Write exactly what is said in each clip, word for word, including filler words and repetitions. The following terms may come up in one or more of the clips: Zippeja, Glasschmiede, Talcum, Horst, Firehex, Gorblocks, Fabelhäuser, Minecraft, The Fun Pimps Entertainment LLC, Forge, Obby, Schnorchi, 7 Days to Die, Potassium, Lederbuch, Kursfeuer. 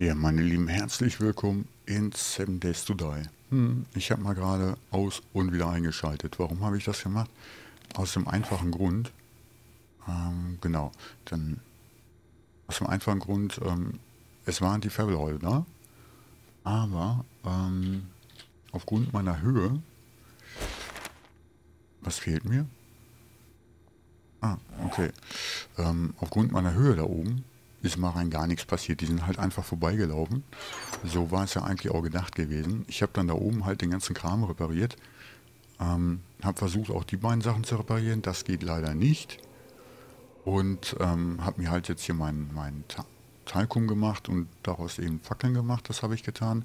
Ja, meine Lieben, herzlich willkommen in seven days to die. Hm, ich habe mal gerade aus und wieder eingeschaltet. Warum habe ich das gemacht? Aus dem einfachen Grund, ähm, genau, dann aus dem einfachen Grund, ähm, es waren die Fabelhäuser, aber ähm, aufgrund meiner Höhe, was fehlt mir? Ah, okay. Ähm, aufgrund meiner Höhe da oben ist mal rein gar nichts passiert. Die sind halt einfach vorbeigelaufen. So war es ja eigentlich auch gedacht gewesen. Ich habe dann da oben halt den ganzen Kram repariert. Ähm, habe versucht, auch die beiden Sachen zu reparieren. Das geht leider nicht. Und ähm, habe mir halt jetzt hier meinen mein Talcum gemacht und daraus eben Fackeln gemacht. Das habe ich getan.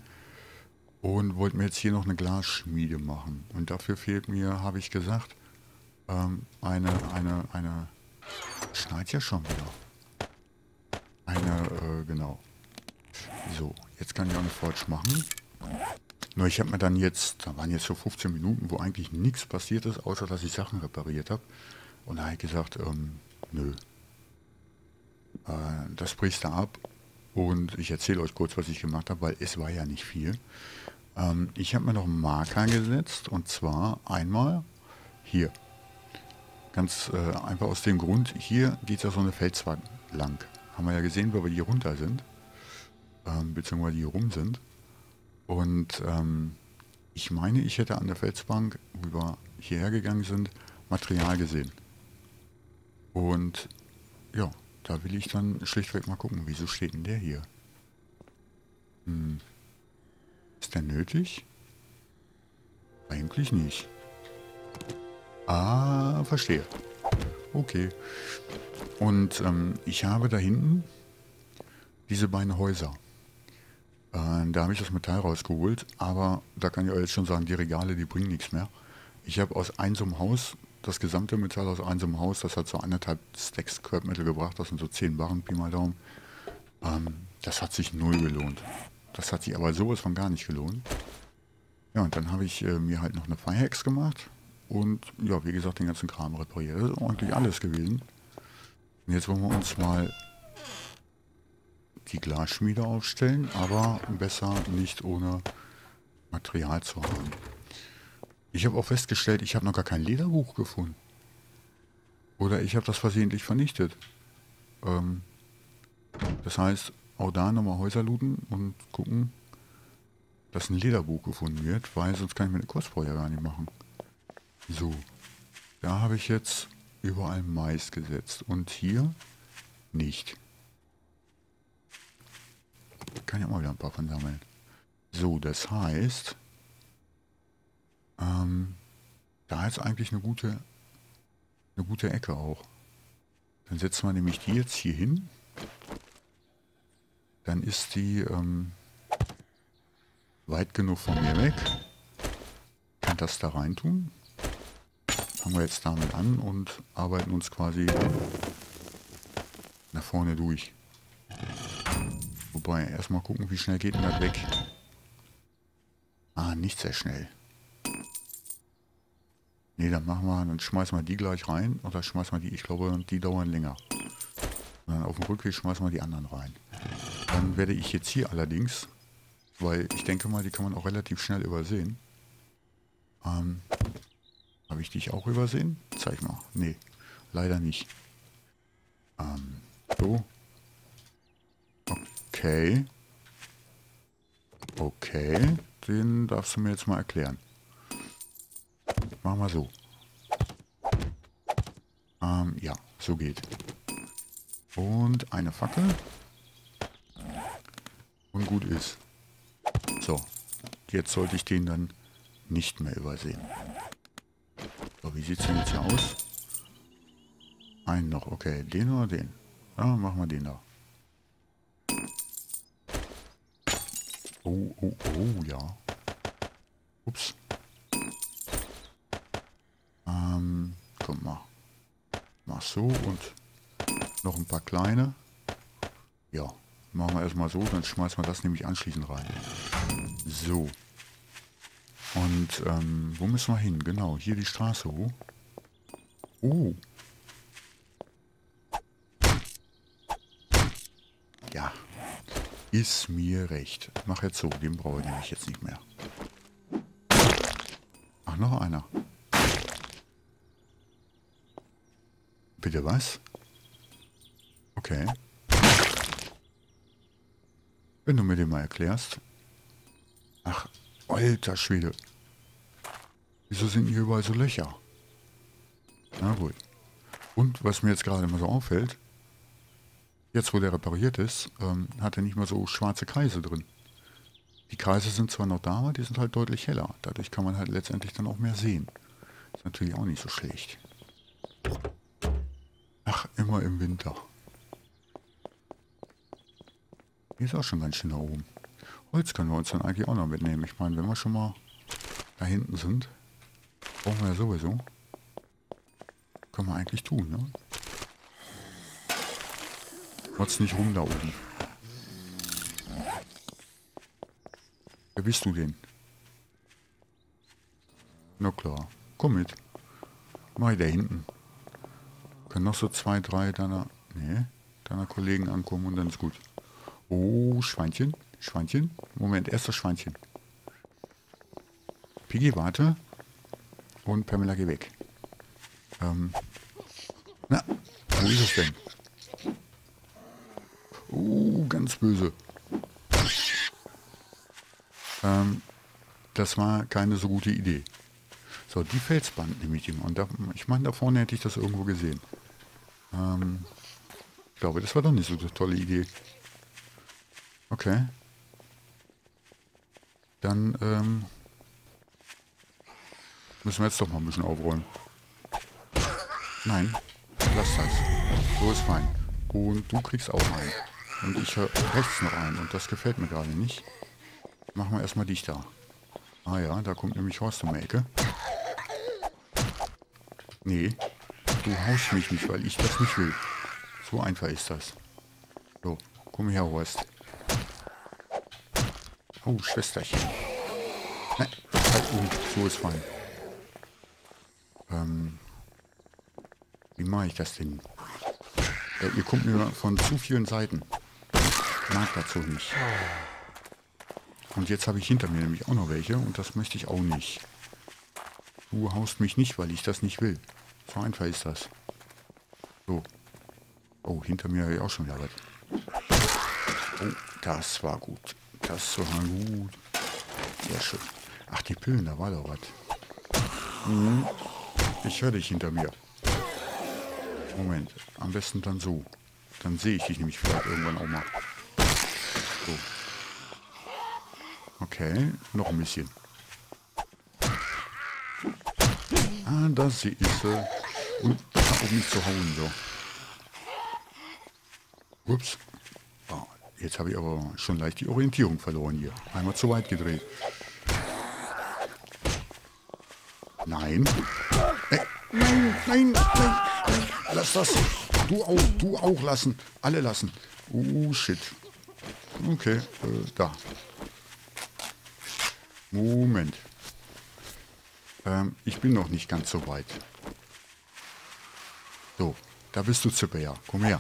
Und wollte mir jetzt hier noch eine Glasschmiede machen. Und dafür fehlt mir, habe ich gesagt, ähm, eine, eine, eine... Schneit ja schon wieder. Eine, äh, genau. So, jetzt kann ich auch eine Forge machen. Nur ich habe mir dann jetzt, da waren jetzt so fünfzehn Minuten, wo eigentlich nichts passiert ist, außer dass ich Sachen repariert habe. Und da habe ich gesagt, ähm, nö. Äh, das brichst du ab. Und ich erzähle euch kurz, was ich gemacht habe, weil es war ja nicht viel. Ähm, ich habe mir noch einen Marker gesetzt. Und zwar einmal hier. Ganz äh, einfach aus dem Grund, hier geht ja so eine Felswand lang. Haben wir ja gesehen, weil wir hier runter sind, ähm, beziehungsweise hier rum sind. Und ähm, ich meine, ich hätte an der Felsbank, wo wir hierher gegangen sind, Material gesehen. Und ja, da will ich dann schlichtweg mal gucken, wieso steht denn der hier? Hm. Ist der nötig? Eigentlich nicht. Ah, verstehe. Okay. Und ähm, ich habe da hinten diese beiden Häuser. Äh, da habe ich das Metall rausgeholt, aber da kann ich euch jetzt schon sagen, die Regale, die bringen nichts mehr. Ich habe aus einem so einem Haus, das gesamte Metall aus einem so einem Haus, das hat so anderthalb Stacks Scrap Metal gebracht, das sind so zehn Barren, Pi mal Daumen. Ähm, das hat sich null gelohnt. Das hat sich aber sowas von gar nicht gelohnt. Ja, und dann habe ich äh, mir halt noch eine Firehex gemacht und ja, wie gesagt, den ganzen Kram repariert. Das ist ordentlich alles gewesen. Jetzt wollen wir uns mal die Glasschmiede aufstellen, aber besser nicht ohne Material zu haben. Ich habe auch festgestellt, ich habe noch gar kein Lederbuch gefunden. Oder ich habe das versehentlich vernichtet. Ähm, das heißt, auch da nochmal Häuser looten und gucken, dass ein Lederbuch gefunden wird, weil sonst kann ich mir eine Kursfeuer gar nicht machen. So, da habe ich jetzt überall Mais gesetzt und hier nicht. Kann ja mal wieder ein paar von sammeln. So, das heißt, ähm, da ist eigentlich eine gute, eine gute Ecke auch. Dann setzen wir nämlich die jetzt hier hin. Dann ist die ähm, weit genug von mir weg. Kann das da rein tun? Fangen wir jetzt damit an und arbeiten uns quasi nach vorne durch. Wobei, erstmal gucken, wie schnell geht denn das weg. Ah, nicht sehr schnell. Ne, dann machen wir, dann schmeißen wir die gleich rein oder schmeißen wir die, ich glaube, die dauern länger. Und dann auf dem Rückweg schmeißen wir die anderen rein. Dann werde ich jetzt hier allerdings, weil ich denke mal, die kann man auch relativ schnell übersehen. Ähm... Habe ich dich auch übersehen? Zeig mal. Nee, leider nicht. Ähm, so. Okay. Okay, den darfst du mir jetzt mal erklären. Machen wir so. Ähm, ja, so geht. Und eine Fackel. Und gut ist. So, jetzt sollte ich den dann nicht mehr übersehen. So, wie sieht es denn jetzt hier aus? Einen noch, okay. Den oder den? Ja, machen wir den da. Oh, oh, oh, ja. Ups. Ähm, komm mal. Mach so und noch ein paar kleine. Ja, machen wir erstmal so, dann schmeißen wir das nämlich anschließend rein. So. Und ähm, wo müssen wir hin? Genau, hier die Straße hoch. Oh. Ja. Ist mir recht. Mach jetzt so, den brauche ich nämlich jetzt nicht mehr. Ach, noch einer. Bitte was? Okay. Wenn du mir den mal erklärst. Ach, alter Schwede. Wieso sind hier überall so Löcher? Na gut. Und was mir jetzt gerade mal so auffällt, jetzt wo der repariert ist, ähm, hat er nicht mehr so schwarze Kreise drin. Die Kreise sind zwar noch da, aber die sind halt deutlich heller. Dadurch kann man halt letztendlich dann auch mehr sehen. Ist natürlich auch nicht so schlecht. Ach, immer im Winter. Hier ist auch schon ganz schön da oben. Holz können wir uns dann eigentlich auch noch mitnehmen. Ich meine, wenn wir schon mal da hinten sind, brauchen wir ja sowieso. Können wir eigentlich tun, ne? Trotz nicht rum da oben. Wer bist du denn? Na klar, komm mit. Mal da hinten. Können noch so zwei, drei deiner, nee, deiner Kollegen ankommen und dann ist gut. Oh, Schweinchen, Schweinchen. Moment, erst das Schweinchen. Piggy, warte. Und Pamela, geh weg. Ähm, na, wo ist es denn? Oh, ganz böse. Ähm, das war keine so gute Idee. So, die Felsband nehme ich ihm. Und da, ich meine, da vorne hätte ich das irgendwo gesehen. Ähm, ich glaube, das war doch nicht so eine tolle Idee. Okay. Dann ähm, müssen wir jetzt doch mal ein bisschen aufräumen. Nein, lass das. So ist fein. Und du kriegst auch einen. Und ich höre rechts noch einen. Und das gefällt mir gerade nicht. Machen wir erstmal dich da. Ah ja, da kommt nämlich Horst um die Ecke. Nee, du haust mich nicht, weil ich das nicht will. So einfach ist das. So, komm her, Horst. Oh, Schwesterchen. Nein, halt, oh, so ist fein. Ähm, wie mache ich das denn? Ja, ihr kommt mir von zu vielen Seiten. Ich mag dazu nicht. Und jetzt habe ich hinter mir nämlich auch noch welche und das möchte ich auch nicht. Du haust mich nicht, weil ich das nicht will. So einfach ist das. So. Oh, hinter mir habe ich auch schon wieder was. Oh, das war gut. Das war gut. Sehr schön. Ach, die Pillen, da war doch was. Hm. Ich höre dich hinter mir. Moment, am besten dann so. Dann sehe ich dich nämlich vielleicht irgendwann auch mal. So. Okay, noch ein bisschen. Ah, da sehe ich sie. Und da oben zu hauen, so. Ups. Oh, jetzt habe ich aber schon leicht die Orientierung verloren hier. Einmal zu weit gedreht. Nein. Äh, nein, nein, nein. Lass das. Du auch, du auch lassen. Alle lassen. Oh, shit. Okay, äh, da. Moment. Ähm, ich bin noch nicht ganz so weit. So, da bist du, Zippeja. Komm her.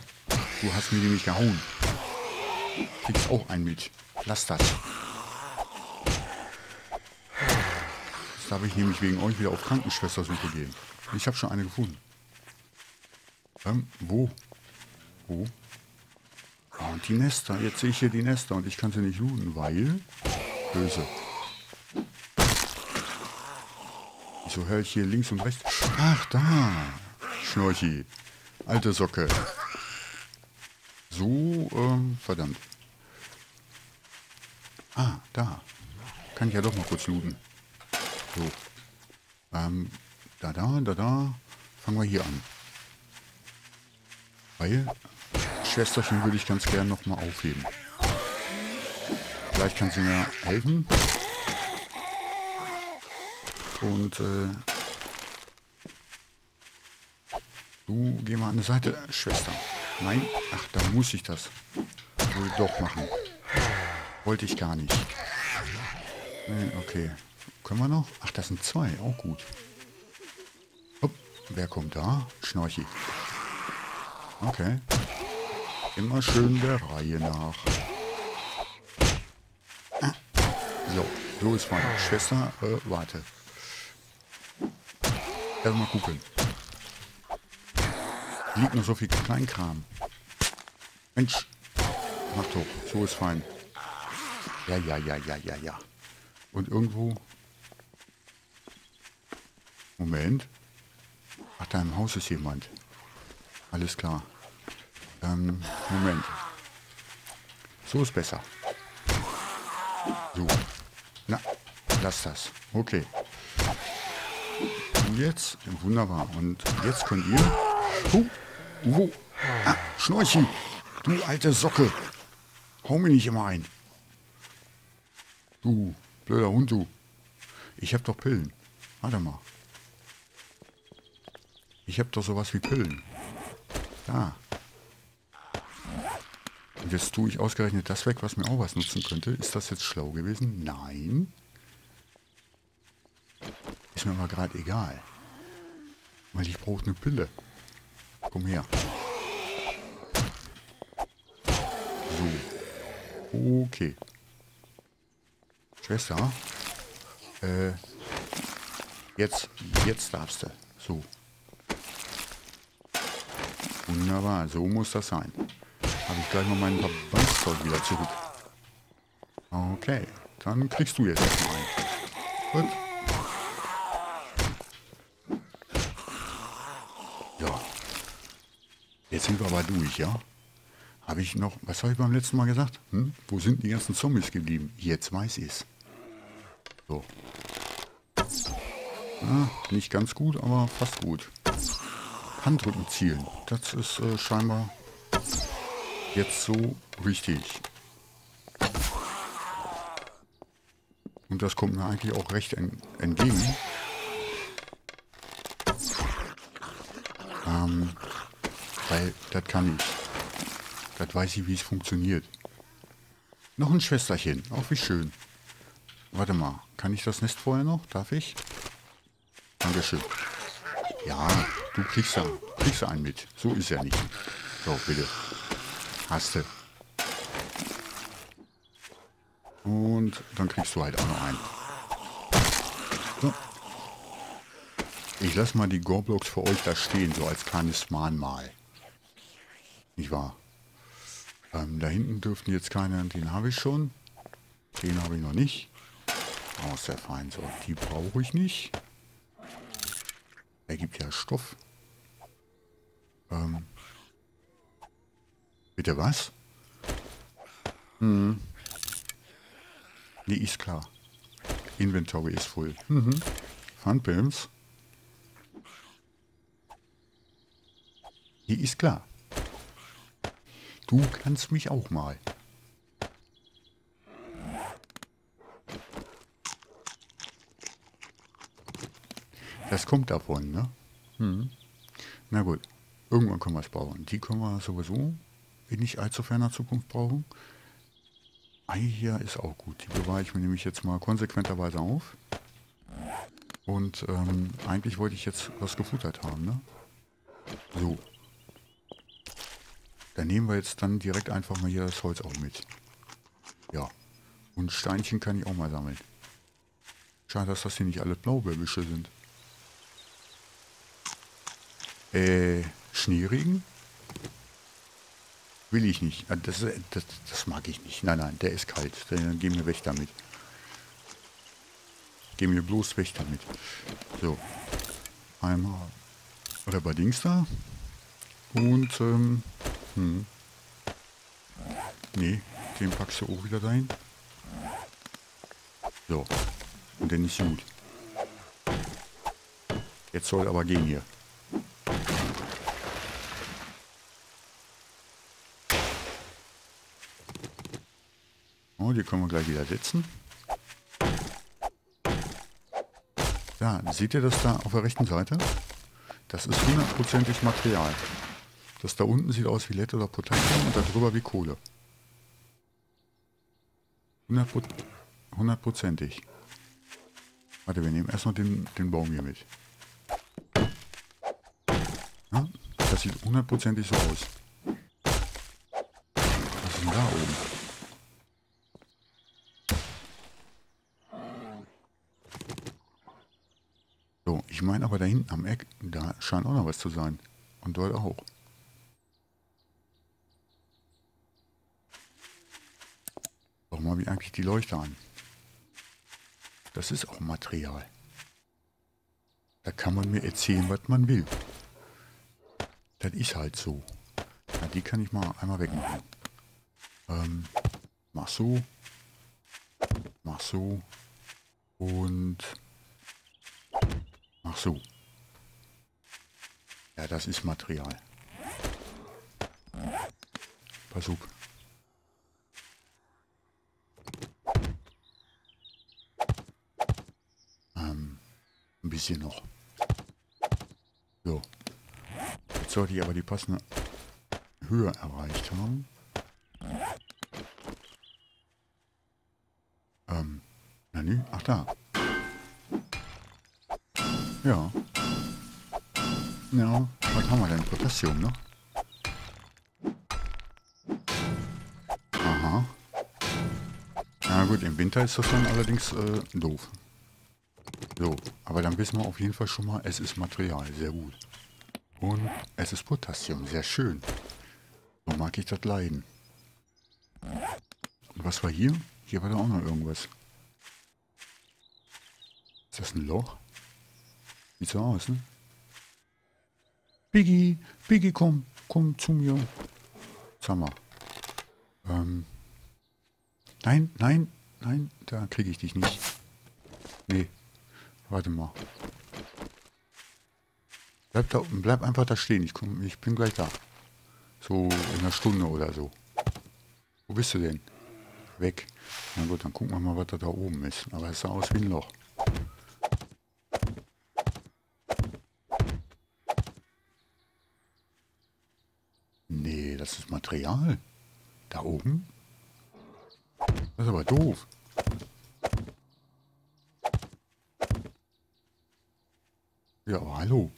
Du hast mir nämlich gehauen. Kriegst auch einen mit. Lass das. Jetzt darf ich nämlich wegen euch wieder auf Krankenschwestersuche gehen. Ich habe schon eine gefunden. Ähm, wo? Wo? Oh, und die Nester. Jetzt sehe ich hier die Nester und ich kann sie nicht looten, weil... Böse. So höre ich hier links und rechts. Ach, da. Schnorchi. Alte Socke. So, ähm, verdammt. Ah, da. Kann ich ja doch mal kurz looten. So. Ähm, da, da, da, da. Fangen wir hier an. Weil, Schwesterchen würde ich ganz gern nochmal aufheben. Vielleicht kann sie mir helfen. Und, äh, du, geh mal an die Seite, Schwester. Nein, ach, da muss ich das wohl doch machen. Wollte ich gar nicht. Nee, okay. Können wir noch? Ach, das sind zwei, auch gut. Hopp, wer kommt da? Schnorchi. Okay. Immer schön der Reihe nach. So, so ist meine Schwester. Äh, warte. Erstmal gucken. Liegt noch so viel Kleinkram. Mensch. Mach doch. So ist fein. Ja, ja, ja, ja, ja, ja. Und irgendwo... Moment. Ach, da im Haus ist jemand. Alles klar. Ähm, Moment. So ist besser. So. Na, lass das. Okay. Und jetzt? Wunderbar. Und jetzt könnt ihr... Oh, oh. Ah, Schnorchi. Du alte Socke. Hau mir nicht immer ein. Du, blöder Hund, du. Ich hab doch Pillen. Warte mal. Ich hab doch sowas wie Pillen. Da. Und jetzt tue ich ausgerechnet das weg, was mir auch was nutzen könnte. Ist das jetzt schlau gewesen? Nein. Ist mir mal gerade egal. Weil ich brauche eine Pille. Komm her. So. Okay. Schwester. Äh. Jetzt. Jetzt darfst du. So. Wunderbar. So muss das sein. Habe ich gleich mal meinen Verbandszeug wieder zurück. Okay. Dann kriegst du jetzt erstmal ein. Gut. Ja. Jetzt sind wir aber durch, ja? Habe ich noch... Was habe ich beim letzten Mal gesagt? Hm? Wo sind die ganzen Zombies geblieben? Jetzt weiß ich es. So. Ja, nicht ganz gut, aber fast gut. Handrücken zielen. Das ist äh, scheinbar jetzt so richtig. Und das kommt mir eigentlich auch recht en- entgegen. Ähm, weil das kann ich. Das weiß ich, wie es funktioniert. Noch ein Schwesterchen. Auch wie schön. Warte mal. Kann ich das Nest vorher noch? Darf ich? Dankeschön. Ja, du kriegst da, kriegst da einen mit. So ist er nicht. So, bitte. Hast du. Und dann kriegst du halt auch noch einen. So. Ich lasse mal die Gorblocks für euch da stehen, so als kleines Mahnmal. Nicht wahr? Ähm, da hinten dürften jetzt keine, den habe ich schon. Den habe ich noch nicht. Aus der Fein, so, die brauche ich nicht. Er gibt ja Stoff. Ähm. Bitte was? Hm. Nee, ist klar. Inventory ist voll. Mhm. Fun Pimps. Nee, ist klar. Du kannst mich auch mal. Das kommt davon, ne? Hm. Na gut, irgendwann können wir es brauchen. Die können wir sowieso in nicht allzu ferner Zukunft brauchen. Ei, hier ist auch gut. Die bewahre ich mir nämlich jetzt mal konsequenterweise auf. Und ähm, eigentlich wollte ich jetzt was gefuttert haben, ne? So. Dann nehmen wir jetzt dann direkt einfach mal hier das Holz auch mit. Ja. Und Steinchen kann ich auch mal sammeln. Schade, dass das hier nicht alle Blaubeerbüsche sind. Äh, Schneeregen? Will ich nicht. Das, das, das mag ich nicht. Nein, nein, der ist kalt. Dann gehen wir weg damit. Gehen wir bloß weg damit. So. Einmal. Oder bei Dings da. Und, ähm... Hm. Ne, den packst du auch wieder rein. So. Und dann ist gut. Jetzt soll aber gehen hier. Oh, die können wir gleich wieder setzen. Ja, seht ihr das da auf der rechten Seite? Das ist hundertprozentig Material. Das da unten sieht aus wie Lead oder Potassium und da drüber wie Kohle. Hundertprozentig. Warte, wir nehmen erst noch den, den Baum hier mit. Ja, das sieht hundertprozentig so aus. Was ist denn da oben? Ich meine aber da hinten am Eck, da scheint auch noch was zu sein. Und dort auch. Doch mal wie eigentlich die Leuchte an. Das ist auch Material. Da kann man mir erzählen, was man will. Das ist halt so. Ja, die kann ich mal einmal wegmachen. Ähm, mach so. Mach so. Und... Mach so. Ja, das ist Material. Versuch. Ähm, ein bisschen noch. So. Jetzt sollte ich aber die passende Höhe erreicht haben. Ähm, na nü, ach da. Ja. Ja, was haben wir denn? Potassium, ne? Aha. Na gut, im Winter ist das dann allerdings äh, doof. So, aber dann wissen wir auf jeden Fall schon mal, es ist Material, sehr gut. Und es ist Potassium, sehr schön. So mag ich das leiden. Und was war hier? Hier war da auch noch irgendwas. Ist das ein Loch? Sieht so aus, ne? Piggy, Piggy, komm, komm zu mir. Sag mal. Ähm. Nein, nein, nein, da kriege ich dich nicht. Nee, warte mal. Bleib da, bleib einfach da stehen, ich, komm, ich bin gleich da. So in einer Stunde oder so. Wo bist du denn? Weg. Na gut, dann gucken wir mal, was da, da oben ist. Aber es sah aus wie ein Loch. Das ist Material. Da oben? Das ist aber doof. Ja, aber hallo.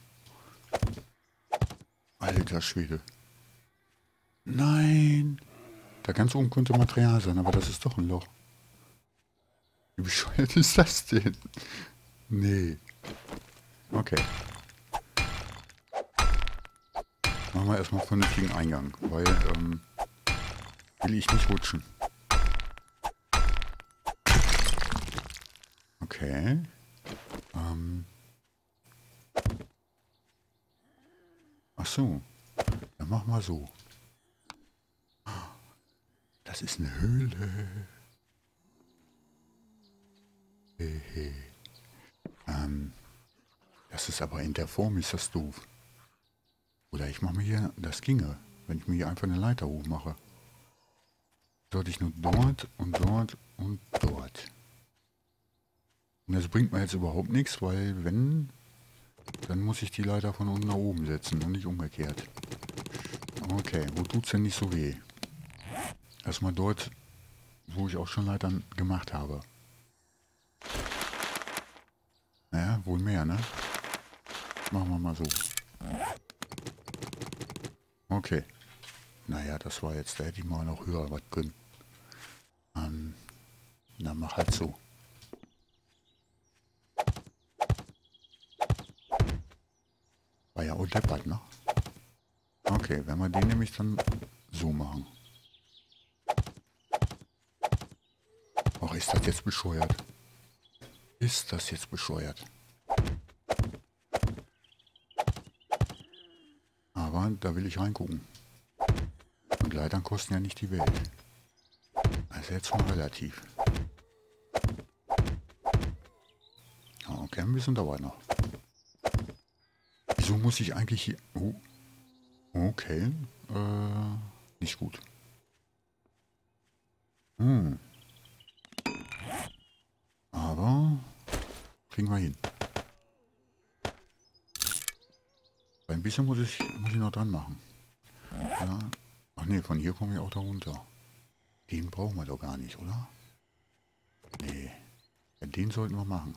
Alter Schwede. Nein. Da ganz oben könnte Material sein, aber das ist doch ein Loch. Wie bescheuert ist das denn? Nee. Okay. Machen wir erstmal vernünftigen Eingang, weil ähm, will ich nicht rutschen. Okay. Ähm. Ach so. Dann mach mal so. Das ist eine Höhle. Hehe. Ähm. Das ist aber in der Form, ist das doof. Oder ich mache mir hier, das ginge, wenn ich mir hier einfach eine Leiter hoch mache. Sollte ich nur dort und dort und dort. Und das bringt mir jetzt überhaupt nichts, weil wenn, dann muss ich die Leiter von unten nach oben setzen und nicht umgekehrt. Okay, wo tut's denn nicht so weh? Erstmal dort, wo ich auch schon Leitern gemacht habe. Naja, wohl mehr, ne? Machen wir mal so. Okay. Naja, das war jetzt, da hätte ich mal noch höher was können. Ähm, na, mach halt so. War ja auch deppert, ne? Okay, wenn wir den nämlich dann so machen. Och, ist das jetzt bescheuert? Ist das jetzt bescheuert? Da will ich reingucken. Und Leitern kosten ja nicht die Welt. Also jetzt schon relativ. Okay, ein bisschen dauert noch. Wieso muss ich eigentlich hier... Oh. Okay. Äh, nicht gut. Hm. Aber... Kriegen wir hin. Ein bisschen muss ich, muss ich noch dran machen. Ja. Ach nee, von hier komme ich auch da runter. Den brauchen wir doch gar nicht, oder? Nee. Ja, den sollten wir machen.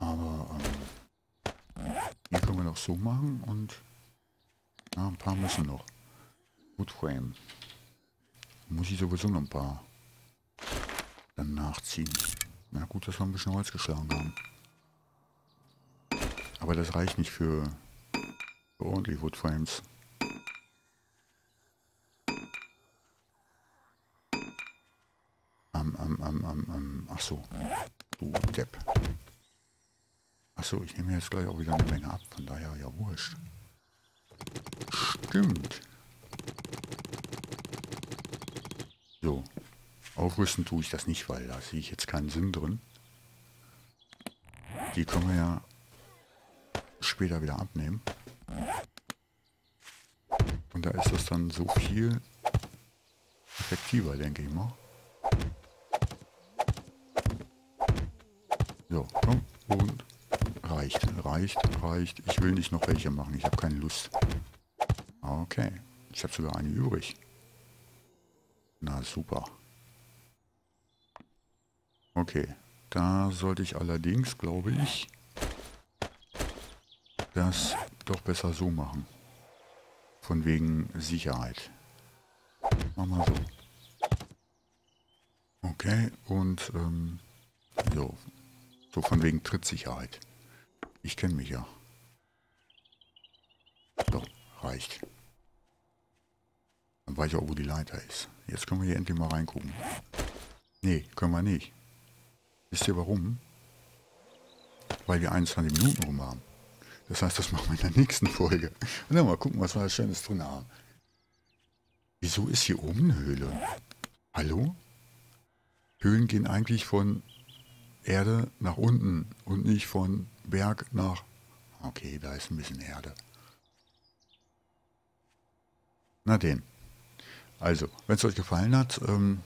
Aber ähm, hier können wir noch so machen und ja, ein paar müssen noch. Woodframe. Muss ich sowieso noch ein paar dann nachziehen. Na gut, dass wir ein bisschen Holz geschlagen haben. Aber das reicht nicht für ordentlich Wood Frames. Am, am, am, am, am. Ach so. Du Depp. Ach so, ich nehme jetzt gleich auch wieder eine Menge ab. Von daher ja wurscht. Stimmt. So. Aufrüsten tue ich das nicht, weil da sehe ich jetzt keinen Sinn drin. Die können wir ja später wieder abnehmen. Und da ist das dann so viel effektiver, denke ich mal. So, komm, und reicht, reicht, reicht. Ich will nicht noch welche machen, ich habe keine Lust. Okay, ich habe sogar eine übrig. Na super. Okay, da sollte ich allerdings, glaube ich, das doch besser so machen. Von wegen Sicherheit. Mach mal so. Okay, und ähm, so. So von wegen Trittsicherheit. Ich kenne mich ja. So, reicht. Dann weiß ich auch, wo die Leiter ist. Jetzt können wir hier endlich mal reingucken. Nee, können wir nicht. Wisst ihr warum? Weil wir einundzwanzig Minuten rum haben. Das heißt, das machen wir in der nächsten Folge. Und dann mal gucken, was wir da Schönes drin haben. Wieso ist hier oben eine Höhle? Hallo? Höhlen gehen eigentlich von Erde nach unten und nicht von Berg nach... Okay, da ist ein bisschen Erde. Na den. Also, wenn es euch gefallen hat... Ähm,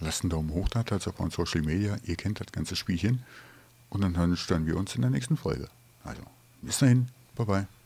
lasst einen Daumen hoch da, teilt es auf unseren Social Media. Ihr kennt das ganze Spielchen. Und dann hören wir uns in der nächsten Folge. Also, bis dahin. Bye bye.